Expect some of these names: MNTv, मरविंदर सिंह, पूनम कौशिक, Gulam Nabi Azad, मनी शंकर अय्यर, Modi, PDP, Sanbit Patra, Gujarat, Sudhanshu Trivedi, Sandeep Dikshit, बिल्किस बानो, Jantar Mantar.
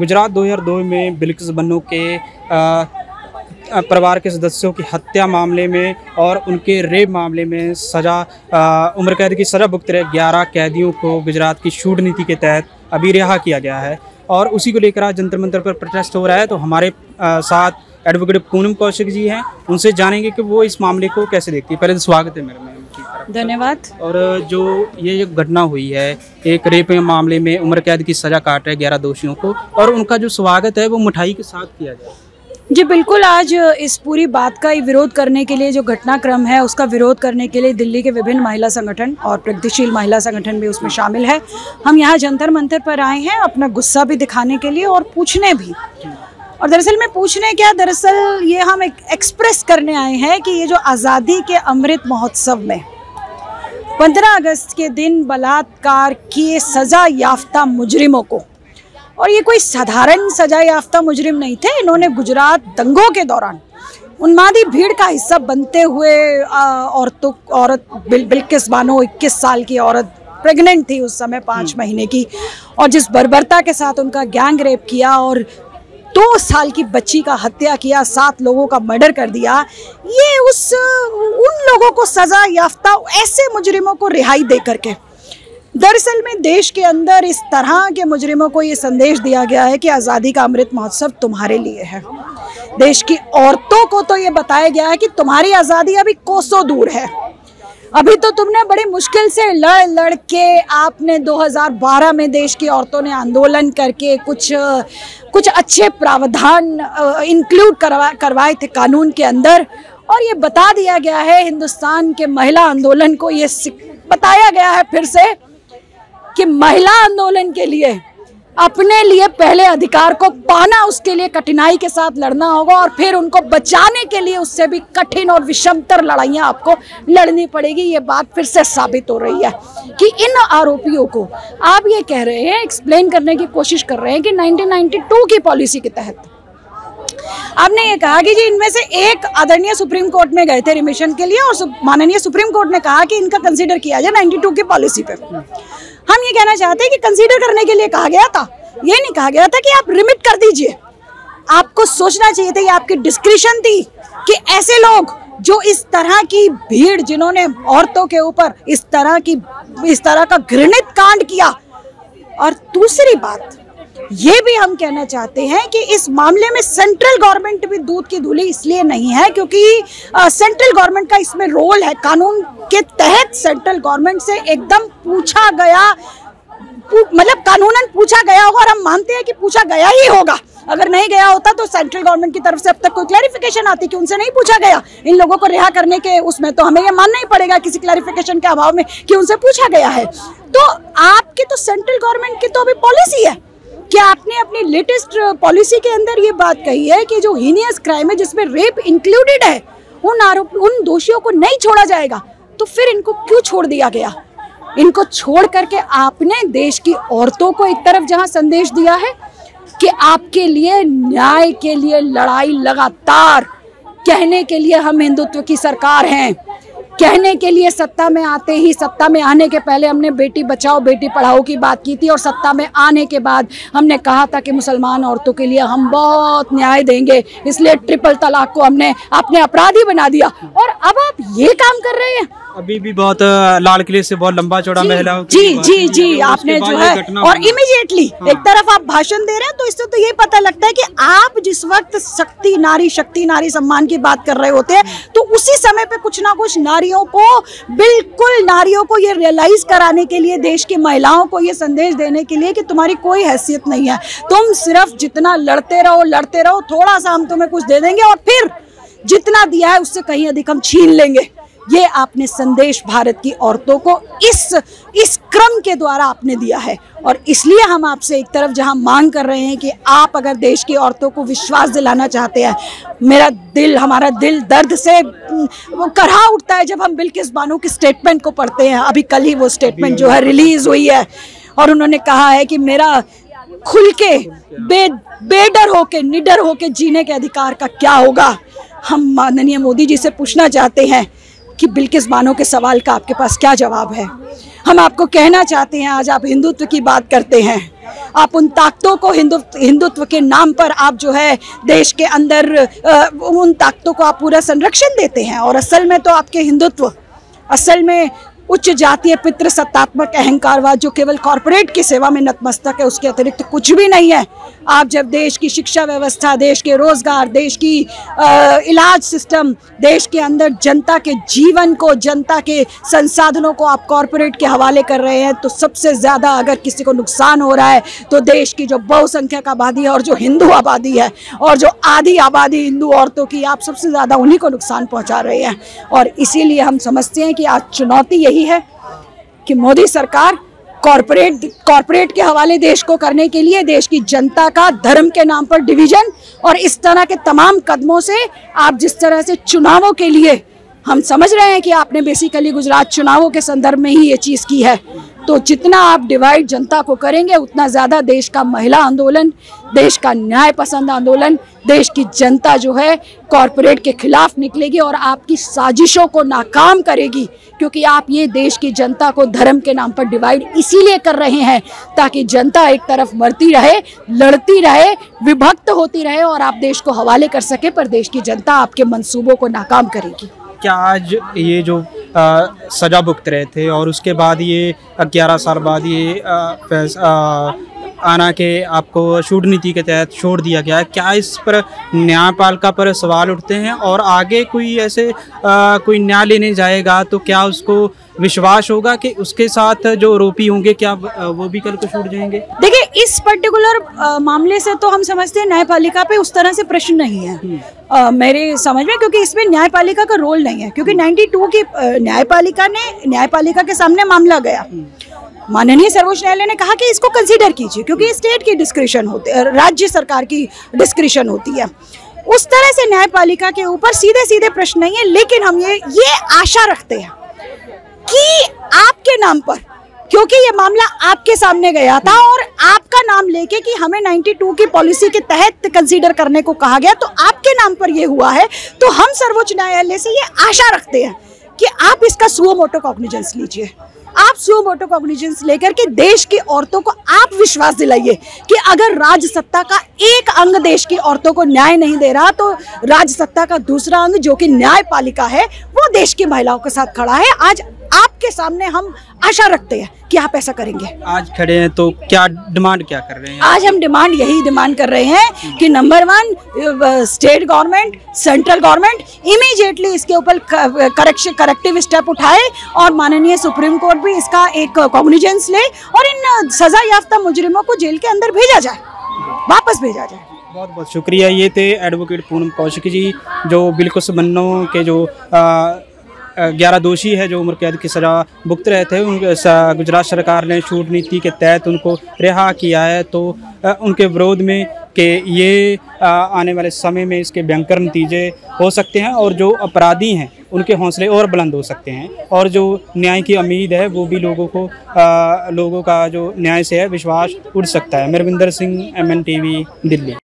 गुजरात 2002 में बिल्किस बनो के परिवार के सदस्यों की हत्या मामले में और उनके रेप मामले में उम्र कैद की सज़ा भुगत रहे 11 कैदियों को गुजरात की छूट नीति के तहत अभी रिहा किया गया है और उसी को लेकर आज जंतर मंतर पर प्रोटेस्ट हो रहा है। तो हमारे साथ एडवोकेट पूनम कौशिक जी हैं, उनसे जानेंगे कि वो इस मामले को कैसे देखती है। पहले तो स्वागत है मेरे में, धन्यवाद। और जो ये घटना हुई है एक रेप मामले में उम्र कैद की सज़ा काट रहे 11 दोषियों को और उनका जो स्वागत है वो मिठाई के साथ किया जाए। जी बिल्कुल, आज इस पूरी बात का विरोध करने के लिए, जो घटनाक्रम है उसका विरोध करने के लिए दिल्ली के विभिन्न महिला संगठन और प्रगतिशील महिला संगठन भी उसमें शामिल है। हम यहाँ जंतर मंतर पर आए हैं अपना गुस्सा भी दिखाने के लिए और पूछने भी, और दरअसल में पूछने क्या, दरअसल ये हम एक्सप्रेस करने आए हैं कि ये जो आज़ादी के अमृत महोत्सव में 15 अगस्त के दिन बलात्कार किए सज़ा याफ्ता मुजरिमों को, और ये कोई साधारण सजा याफ्ता मुजरिम नहीं थे, इन्होंने गुजरात दंगों के दौरान उन्मादी भीड़ का हिस्सा बनते हुए बिल्किस बानो 21 साल की औरत प्रेग्नेंट थी उस समय 5 महीने की, और जिस बर्बरता के साथ उनका गैंग रेप किया और 2 साल की बच्ची का हत्या किया, 7 लोगों का मर्डर कर दिया, ये उन लोगों को सजा याफ्ता ऐसे मुजरिमों को रिहाई दे करके। दरअसल में देश के अंदर इस तरह के मुजरिमों को ये संदेश दिया गया है कि आज़ादी का अमृत महोत्सव तुम्हारे लिए है। देश की औरतों को तो ये बताया गया है कि तुम्हारी आज़ादी अभी कोसों दूर है, अभी तो तुमने बड़ी मुश्किल से लड़ लड़ के आपने 2012 में देश की औरतों ने आंदोलन करके कुछ अच्छे प्रावधान इंक्लूड करवाए थे कानून के अंदर, और ये बता दिया गया है हिंदुस्तान के महिला आंदोलन को, ये बताया गया है फिर से कि महिला आंदोलन के लिए अपने लिए पहले अधिकार को पाना, उसके लिए कठिनाई के साथ लड़ना होगा और फिर उनको बचाने के लिए उससे भी कठिन और विषमतर लड़ाइयाँ आपको लड़नी पड़ेगी। ये बात फिर से साबित हो रही है कि इन आरोपियों को आप ये कह रहे हैं, एक्सप्लेन करने की कोशिश कर रहे हैं कि 1992 की पॉलिसी के तहत आपने ये कहा कि जी इनमें से एक आदरणीय सुप्रीम कोर्ट में गए थे रिमिशन के लिए और माननीय सुप्रीम कोर्ट ने कहा कि इनका कंसीडर किया जाए 92 की पॉलिसी पे। हम ये कहना चाहते हैं कि कंसीडर करने के लिए कहा गया था, ये नहीं कहा गया था कि आप रिमिट कर दीजिए। आपको सोचना चाहिए था, ये आपकी डिस्क्रिशन थी कि ऐसे लोग जो इस तरह की भीड़, जिन्होंने औरतों के ऊपर इस तरह का घृणित कांड किया। और दूसरी बात ये भी हम कहना चाहते हैं कि इस मामले में सेंट्रल गवर्नमेंट भी दूध की धूली इसलिए नहीं है क्योंकि सेंट्रल गवर्नमेंट का इसमें रोल है। कानून के तहत सेंट्रल गवर्नमेंट से एकदम पूछा गया, मतलब कानूनन पूछा गया होगा, और हम मानते हैं कि पूछा गया ही होगा। अगर नहीं गया होता तो सेंट्रल गवर्नमेंट की तरफ से अब तक कोई क्लैरिफिकेशन आती कि उनसे नहीं पूछा गया। इन लोगों को रिहा करने के उसमें तो हमें यह मानना ही पड़ेगा किसी क्लैरिफिकेशन के अभाव में कि उनसे पूछा गया है। तो आपकी तो सेंट्रल गवर्नमेंट की तो अभी पॉलिसी है, क्या आपने अपनी लेटेस्ट पॉलिसी के अंदर ये बात कही है कि जो हीनियस क्राइम है जिसमें रेप इंक्लूडेड है उन दोषियों को नहीं छोड़ा जाएगा? तो फिर इनको क्यों छोड़ दिया गया? इनको छोड़ करके आपने देश की औरतों को एक तरफ जहां संदेश दिया है कि आपके लिए न्याय के लिए लड़ाई लगातार, कहने के लिए हम हिंदुत्व की सरकार हैं, कहने के लिए सत्ता में आने के पहले हमने बेटी बचाओ बेटी पढ़ाओ की बात की थी, और सत्ता में आने के बाद हमने कहा था कि मुसलमान औरतों के लिए हम बहुत न्याय देंगे, इसलिए ट्रिपल तलाक को हमने आपने अपराधी बना दिया। और अब आप ये काम कर रहे हैं। अभी भी बहुत लाल किले से बहुत लंबा चौड़ा महिलाओं जी आपने जो है, और इमीडिएटली एक तरफ आप भाषण दे रहे हैं, तो इससे तो ये पता लगता है कि आप जिस वक्त शक्ति नारी सम्मान की बात कर रहे होते हैं तो उसी समय पे कुछ ना कुछ नारियों को ये रियलाइज कराने के लिए, देश की महिलाओं को ये संदेश देने के लिए कि तुम्हारी कोई हैसियत नहीं है, तुम सिर्फ जितना लड़ते रहो, थोड़ा सा हम तुम्हें कुछ दे देंगे और फिर जितना दिया है उससे कहीं अधिक हम छीन लेंगे। ये आपने संदेश भारत की औरतों को इस क्रम के द्वारा आपने दिया है, और इसलिए हम आपसे एक तरफ जहां मांग कर रहे हैं कि आप अगर देश की औरतों को विश्वास दिलाना चाहते हैं, हमारा दिल दर्द से करहा उठता है जब हम बिल्किस बानो की स्टेटमेंट को पढ़ते हैं। अभी कल ही वो स्टेटमेंट जो है रिलीज हुई है और उन्होंने कहा है कि मेरा खुल के बेडर होके निडर होके जीने के अधिकार का क्या होगा। हम माननीय मोदी जी से पूछना चाहते हैं कि बिल्किस बानो के सवाल का आपके पास क्या जवाब है। हम आपको कहना चाहते हैं, आज आप हिंदुत्व की बात करते हैं, आप उन ताकतों को हिंदुत्व के नाम पर आप जो है देश के अंदर उन ताकतों को आप पूरा संरक्षण देते हैं, और असल में तो आपके हिंदुत्व असल में उच्च जातीय पितृसत्तात्मक अहंकारवाद जो केवल कॉरपोरेट की सेवा में नतमस्तक है, उसके अतिरिक्त कुछ भी नहीं है। आप जब देश की शिक्षा व्यवस्था, देश के रोजगार, देश की इलाज सिस्टम, देश के अंदर जनता के जीवन को, जनता के संसाधनों को आप कॉरपोरेट के हवाले कर रहे हैं, तो सबसे ज़्यादा अगर किसी को नुकसान हो रहा है तो देश की जो बहुसंख्यक आबादी है और जो हिंदू आबादी है और जो आधी आबादी हिंदू औरतों की, आप सबसे ज़्यादा उन्हीं को नुकसान पहुँचा रहे हैं। और इसीलिए हम समझते हैं कि आज चुनौती यही है कि मोदी सरकार कॉरपोरेट के हवाले देश को करने के लिए देश की जनता का धर्म के नाम पर डिवीजन और इस तरह के तमाम कदमों से, आप जिस तरह से चुनावों के लिए, हम समझ रहे हैं कि आपने बेसिकली गुजरात चुनावों के संदर्भ में ही ये चीज़ की है। तो जितना आप डिवाइड जनता को करेंगे, उतना ज़्यादा देश का महिला आंदोलन, देश का न्याय पसंद आंदोलन, देश की जनता जो है कॉरपोरेट के खिलाफ निकलेगी और आपकी साजिशों को नाकाम करेगी, क्योंकि आप ये देश की जनता को धर्म के नाम पर डिवाइड इसीलिए कर रहे हैं ताकि जनता एक तरफ मरती रहे, लड़ती रहे, विभक्त होती रहे और आप देश को हवाले कर सके, पर देश की जनता आपके मंसूबों को नाकाम करेगी। क्या आज ये जो सजा भुगत रहे थे और उसके बाद ये 11 साल बाद ये आना के आपको छूट नीति के तहत छोड़ दिया गया, क्या इस पर न्यायपालिका पर सवाल उठते हैं? और आगे कोई ऐसे कोई न्याय लेने जाएगा तो क्या उसको विश्वास होगा कि उसके साथ जो आरोपी होंगे क्या वो भी कल को छूट जाएंगे? देखिए, इस पर्टिकुलर मामले से तो हम समझते हैं न्यायपालिका पे उस तरह से प्रश्न नहीं है मेरे समझ में, क्योंकि इसमें न्यायपालिका का रोल नहीं है, क्योंकि 92 की न्यायपालिका के सामने मामला गया। माननीय सर्वोच्च न्यायालय ने कहा कि इसको कंसीडर कीजिए, क्योंकि स्टेट की डिस्क्रिशन होती है, राज्य सरकार की डिस्क्रिशन होती है। उस तरह से न्यायपालिका के ऊपर सीधे सीधे प्रश्न नहीं है, लेकिन हम ये आशा रखते हैं कि आपके नाम पर, क्योंकि ये मामला आपके सामने गया था और आपका नाम लेके कि हमें 92 की पॉलिसी के तहत कंसीडर करने को कहा गया, तो आपके नाम पर ये हुआ है, तो हम सर्वोच्च न्यायालय से ये आशा रखते हैं कि आप इसका सुओ मोटो कॉग्निजेंस लीजिए। आप सुओ मोटो कॉग्निजेंस लेकर के देश की औरतों को आप विश्वास दिलाइए कि अगर राज्य सत्ता का एक अंग देश की औरतों को न्याय नहीं दे रहा, तो राज्य सत्ता का दूसरा अंग जो कि न्यायपालिका है, वो देश की महिलाओं के साथ खड़ा है। आज आपके सामने हम आशा रखते हैं कि आप ऐसा करेंगे। आज खड़े हैं तो क्या कर रहे हैं? आज हम यही डिमांड कर रहे हैं कि number 1, state government, central government immediately इसके ऊपर करेक्टिव स्टेप उठाए और माननीय सुप्रीम कोर्ट भी इसका एक कॉग्निजेंस ले और इन सजा याफ्ता मुजरिमों को जेल के अंदर भेजा जाए, वापस भेजा जाए। बहुत बहुत शुक्रिया। ये थे एडवोकेट पूनम कौशिक जी, जो बिल्किस बनो के जो 11 दोषी है जो उम्र कैद की सजा भुगत रहे थे, उनके गुजरात सरकार ने छूट नीति के तहत उनको रिहा किया है। तो उनके विरोध में कि ये आने वाले समय में इसके भयंकर नतीजे हो सकते हैं और जो अपराधी हैं उनके हौसले और बुलंद हो सकते हैं और जो न्याय की उम्मीद है वो भी लोगों का जो न्याय से है विश्वास उठ सकता है। मरविंदर सिंह, MNTv, दिल्ली।